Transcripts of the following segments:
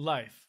Life.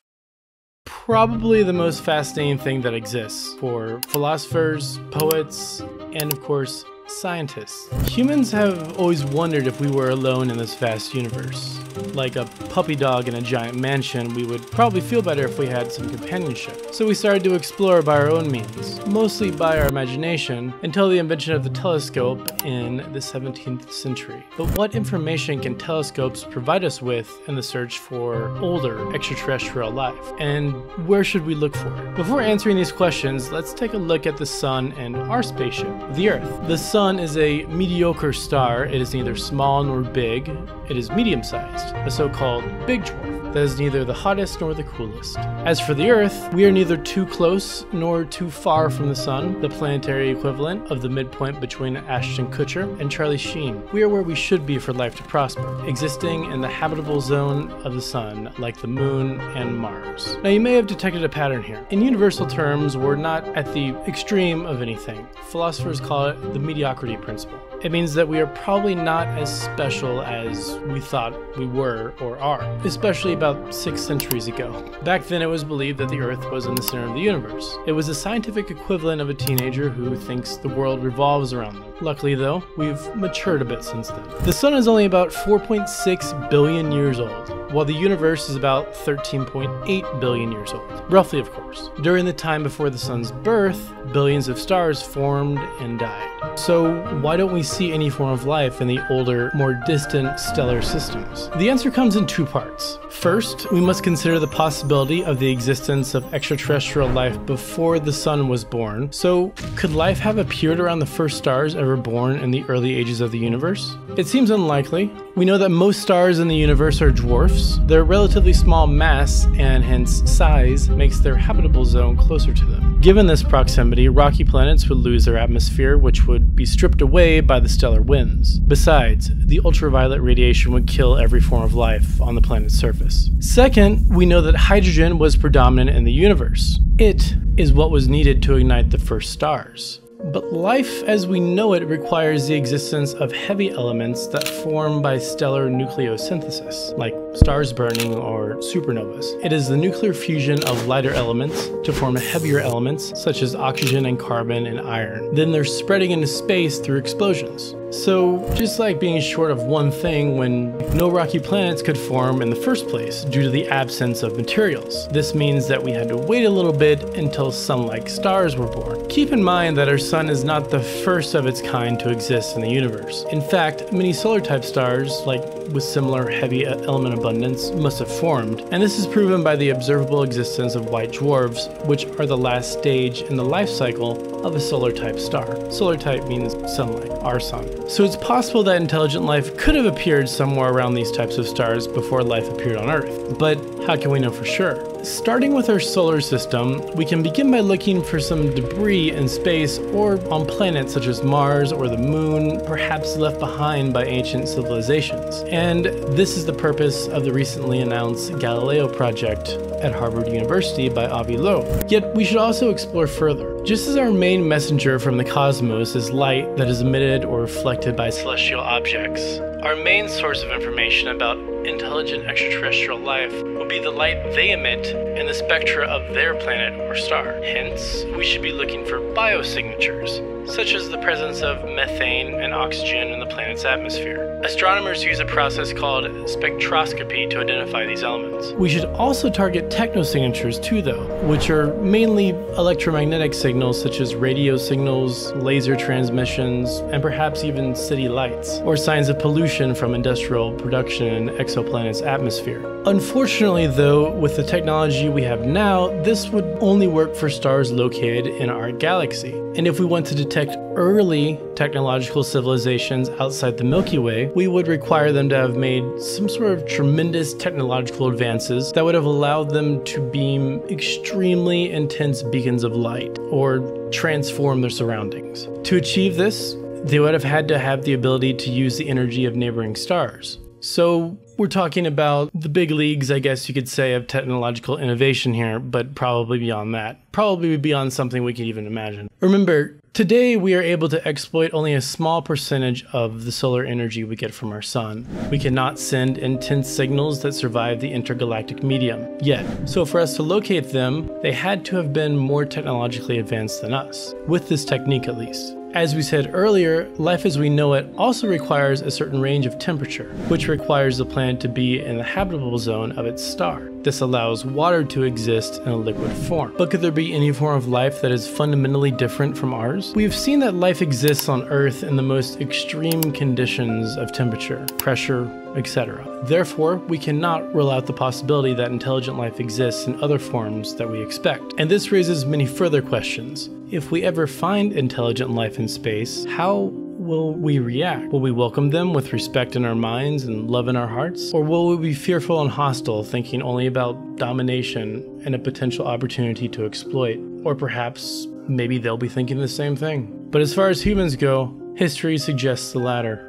Probably the most fascinating thing that exists for philosophers, poets, and of course, scientists. Humans have always wondered if we were alone in this vast universe. Like a puppy dog in a giant mansion, we would probably feel better if we had some companionship. So we started to explore by our own means, mostly by our imagination, until the invention of the telescope in the 17th century. But what information can telescopes provide us with in the search for older extraterrestrial life? And where should we look for it? Before answering these questions, let's take a look at the Sun and our spaceship, the Earth. The Sun is a mediocre star. It is neither small nor big. It is medium-sized, a so-called big dwarf that is neither the hottest nor the coolest. As for the Earth, we are neither too close nor too far from the Sun, the planetary equivalent of the midpoint between Ashton Kutcher and Charlie Sheen. We are where we should be for life to prosper, existing in the habitable zone of the Sun, like the Moon and Mars. Now, you may have detected a pattern here. In universal terms, we're not at the extreme of anything. Philosophers call it the mediocrity principle. It means that we are probably not as special as we thought we were or are, especially about 6 centuries ago. Back then, it was believed that the Earth was in the center of the universe. It was the scientific equivalent of a teenager who thinks the world revolves around them. Luckily though, we've matured a bit since then. The Sun is only about 4.6 billion years old, while the universe is about 13.8 billion years old, roughly of course. During the time before the Sun's birth, billions of stars formed and died. So why don't we see any form of life in the older, more distant stellar systems? The answer comes in two parts. First, we must consider the possibility of the existence of extraterrestrial life before the Sun was born. So could life have appeared around the first stars ever born in the early ages of the universe? It seems unlikely. We know that most stars in the universe are dwarfs. Their relatively small mass, and hence size, makes their habitable zone closer to them. Given this proximity, rocky planets would lose their atmosphere, which would be stripped away by the stellar winds. Besides, the ultraviolet radiation would kill every form of life on the planet's surface. Second, we know that hydrogen was predominant in the universe. It is what was needed to ignite the first stars. But life as we know it requires the existence of heavy elements that form by stellar nucleosynthesis, like stars burning or supernovas. It is the nuclear fusion of lighter elements to form heavier elements, such as oxygen and carbon and iron. Then they're spreading into space through explosions. So just like being short of one thing when no rocky planets could form in the first place due to the absence of materials. This means that we had to wait a little bit until sun-like stars were born. Keep in mind that our Sun is not the first of its kind to exist in the universe. In fact, many solar type stars, like with similar heavy element abundance, must have formed, and this is proven by the observable existence of white dwarfs, which are the last stage in the life cycle of a solar type star. Solar type means sunlight, our Sun. So it's possible that intelligent life could have appeared somewhere around these types of stars before life appeared on Earth, but how can we know for sure? Starting with our solar system, we can begin by looking for some debris in space or on planets such as Mars or the Moon, perhaps left behind by ancient civilizations. And this is the purpose of the recently announced Galileo Project at Harvard University by Avi Loeb. Yet we should also explore further. Just as our main messenger from the cosmos is light that is emitted or reflected by celestial objects, our main source of information about intelligent extraterrestrial life will be the light they emit and the spectra of their planet or star. Hence, we should be looking for biosignatures, such as the presence of methane and oxygen in the planet's atmosphere. Astronomers use a process called spectroscopy to identify these elements. We should also target technosignatures too though, which are mainly electromagnetic signals such as radio signals, laser transmissions, and perhaps even city lights, or signs of pollution from industrial production and exoplanet's atmosphere. Unfortunately though, with the technology we have now, this would only work for stars located in our galaxy. And if we want to detect early technological civilizations outside the Milky Way, we would require them to have made some sort of tremendous technological advances that would have allowed them to beam extremely intense beacons of light or transform their surroundings. To achieve this, they would have had to have the ability to use the energy of neighboring stars. So we're talking about the big leagues, I guess you could say, of technological innovation here, but probably beyond that. Probably beyond something we could even imagine. Remember, Today, we are able to exploit only a small percentage of the solar energy we get from our sun. We cannot send intense signals that survive the intergalactic medium yet, so for us to locate them, they had to have been more technologically advanced than us, with this technique at least. As we said earlier, life as we know it also requires a certain range of temperature, which requires the planet to be in the habitable zone of its star. This allows water to exist in a liquid form. But could there be any form of life that is fundamentally different from ours? We have seen that life exists on Earth in the most extreme conditions of temperature, pressure, etc. Therefore, we cannot rule out the possibility that intelligent life exists in other forms that we expect. And this raises many further questions. If we ever find intelligent life in space, how will we react? Will we welcome them with respect in our minds and love in our hearts? Or will we be fearful and hostile, thinking only about domination and a potential opportunity to exploit? Or perhaps, maybe they'll be thinking the same thing. But as far as humans go, history suggests the latter.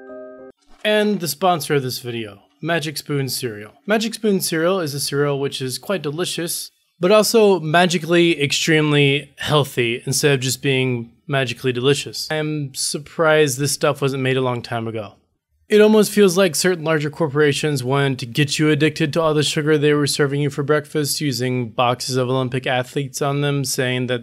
And the sponsor of this video, Magic Spoon Cereal. Magic Spoon Cereal is a cereal which is quite delicious, but also magically extremely healthy instead of just being magically delicious. I am surprised this stuff wasn't made a long time ago. It almost feels like certain larger corporations wanted to get you addicted to all the sugar they were serving you for breakfast using boxes of Olympic athletes on them, saying that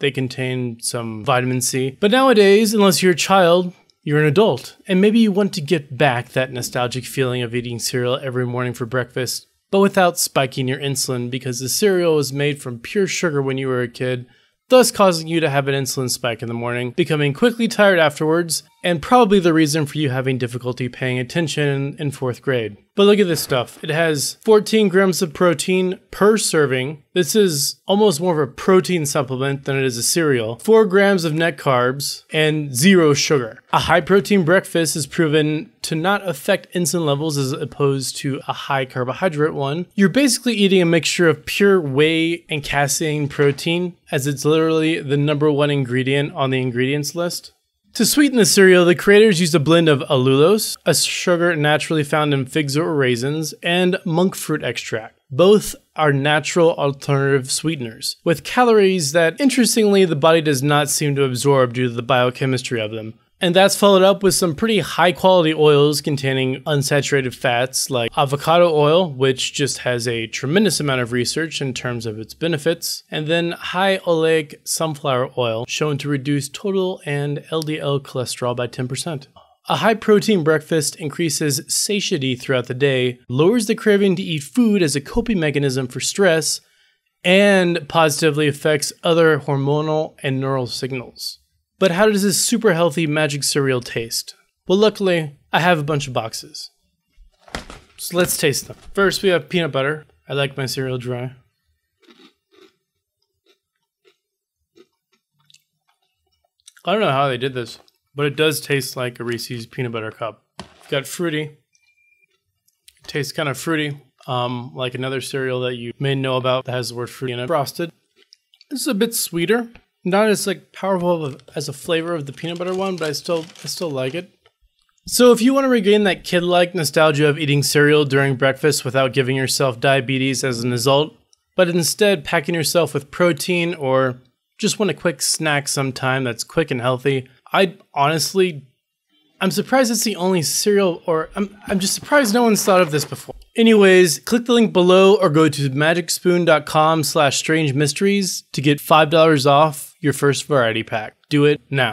they contain some vitamin C. But nowadays, unless you're a child, you're an adult, and maybe you want to get back that nostalgic feeling of eating cereal every morning for breakfast, but without spiking your insulin because the cereal was made from pure sugar when you were a kid, thus causing you to have an insulin spike in the morning, becoming quickly tired afterwards, and probably the reason for you having difficulty paying attention in 4th grade. But look at this stuff. It has 14 grams of protein per serving. This is almost more of a protein supplement than it is a cereal. 4 grams of net carbs and 0 sugar. A high protein breakfast is proven to not affect insulin levels as opposed to a high carbohydrate one. You're basically eating a mixture of pure whey and casein protein, as it's literally the #1 ingredient on the ingredients list. To sweeten the cereal, the creators used a blend of allulose, a sugar naturally found in figs or raisins, and monk fruit extract. Both are natural alternative sweeteners, with calories that, interestingly, the body does not seem to absorb due to the biochemistry of them. And that's followed up with some pretty high-quality oils containing unsaturated fats like avocado oil, which just has a tremendous amount of research in terms of its benefits, and then high oleic sunflower oil, shown to reduce total and LDL cholesterol by 10%. A high-protein breakfast increases satiety throughout the day, lowers the craving to eat food as a coping mechanism for stress, and positively affects other hormonal and neural signals. But how does this super healthy magic cereal taste? Well, luckily, I have a bunch of boxes. So let's taste them. First, we have peanut butter. I like my cereal dry. I don't know how they did this, but it does taste like a Reese's peanut butter cup. It's got fruity. It tastes kind of fruity, like another cereal that you may know about that has the word fruity in it. Frosted. This is a bit sweeter. Not as like powerful as a flavor of the peanut butter one, but I still like it. So if you want to regain that kid-like nostalgia of eating cereal during breakfast without giving yourself diabetes as an adult, but instead packing yourself with protein or just want a quick snack sometime that's quick and healthy, I'm surprised it's the only cereal, or I'm just surprised no one's thought of this before. Anyways, click the link below or go to magicspoon.com/strangemysteries to get $5 off your first variety pack. Do it now.